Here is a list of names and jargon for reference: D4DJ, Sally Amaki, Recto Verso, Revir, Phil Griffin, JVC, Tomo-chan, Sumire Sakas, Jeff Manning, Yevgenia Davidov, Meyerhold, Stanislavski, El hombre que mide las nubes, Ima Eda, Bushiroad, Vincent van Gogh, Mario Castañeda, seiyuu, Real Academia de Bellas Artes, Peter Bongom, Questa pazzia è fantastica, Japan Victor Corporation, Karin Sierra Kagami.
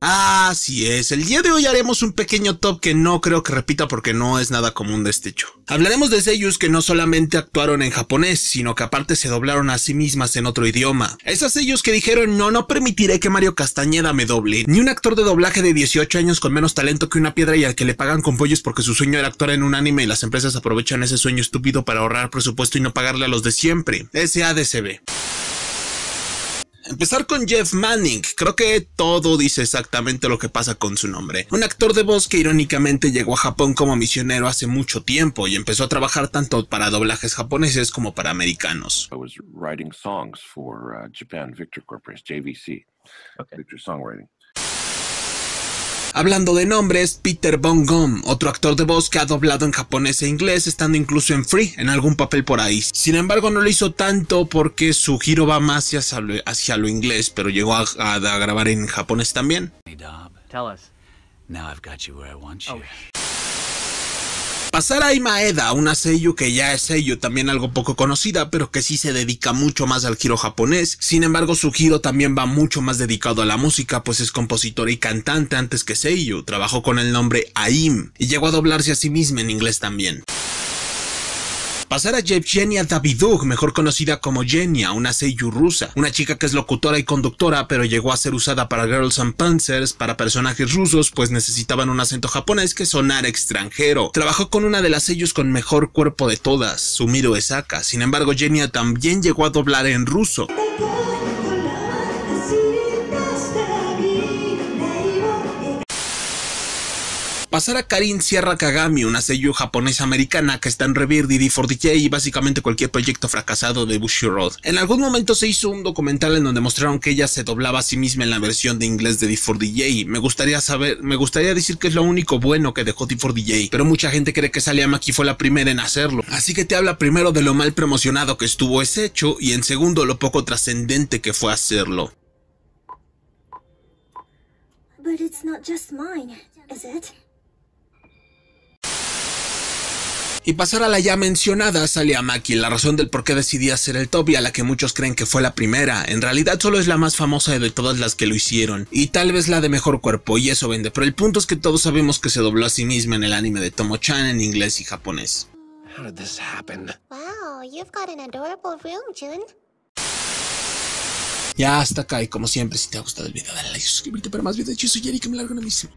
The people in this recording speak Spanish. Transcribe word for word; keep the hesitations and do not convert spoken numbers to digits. Así es, el día de hoy haremos un pequeño top que no creo que repita porque no es nada común de este show. Hablaremos de seiyuu que no solamente actuaron en japonés, sino que aparte se doblaron a sí mismas en otro idioma. Esas seiyuu que dijeron no, no permitiré que Mario Castañeda me doble, ni un actor de doblaje de dieciocho años con menos talento que una piedra y al que le pagan con pollos porque su sueño era actuar en un anime y las empresas aprovechan ese sueño estúpido para ahorrar presupuesto y no pagarle a los de siempre. S A D C B. Empezar con Jeff Manning, creo que todo dice exactamente lo que pasa con su nombre. Un actor de voz que irónicamente llegó a Japón como misionero hace mucho tiempo y empezó a trabajar tanto para doblajes japoneses como para americanos. I was writing songs for uh, Japan Victor Corporation, J V C, okay. Victor Songwriting. Hablando de nombres, Peter Bongom, otro actor de voz que ha doblado en japonés e inglés, estando incluso en Free, en algún papel por ahí. Sin embargo, no lo hizo tanto porque su giro va más hacia lo, hacia lo inglés, pero llegó a, a, a grabar en japonés también. Pasar a Ima Eda, una seiyuu que ya es seiyuu también algo poco conocida, pero que sí se dedica mucho más al giro japonés. Sin embargo, su giro también va mucho más dedicado a la música, pues es compositora y cantante antes que seiyuu. Trabajó con el nombre A I M y llegó a doblarse a sí misma en inglés también. Pasar a Yevgenia Davidov, mejor conocida como Genia, una seiyuu rusa, una chica que es locutora y conductora, pero llegó a ser usada para Girls und Panzers, para personajes rusos, pues necesitaban un acento japonés que sonara extranjero. Trabajó con una de las seiyuu con mejor cuerpo de todas, Sumire Sakas. Sin embargo, Genia también llegó a doblar en ruso. Pasar a Karin Sierra Kagami, una seiyuu japonesa-americana que está en Revir, D cuatro D J y básicamente cualquier proyecto fracasado de Bushiroad. En algún momento se hizo un documental en donde mostraron que ella se doblaba a sí misma en la versión de inglés de D cuatro D J. Me gustaría saber, me gustaría decir que es lo único bueno que dejó D cuatro D J, pero mucha gente cree que Sally Amaki fue la primera en hacerlo. Así que te habla primero de lo mal promocionado que estuvo ese hecho y en segundo lo poco trascendente que fue hacerlo. But it's not just mine, is it? Y pasar a la ya mencionada Sally Amaki, la razón del por qué decidí hacer el top y a la que muchos creen que fue la primera. En realidad solo es la más famosa de todas las que lo hicieron, y tal vez la de mejor cuerpo, y eso vende, pero el punto es que todos sabemos que se dobló a sí misma en el anime de Tomo-chan en inglés y japonés. ¿Cómo esto sucedió? Wow, you've got an adorable room, June. Ya hasta acá, y como siempre, si te ha gustado el video, dale like, suscríbete para más videos. Yo soy Jerry, que me largo ahora mismo.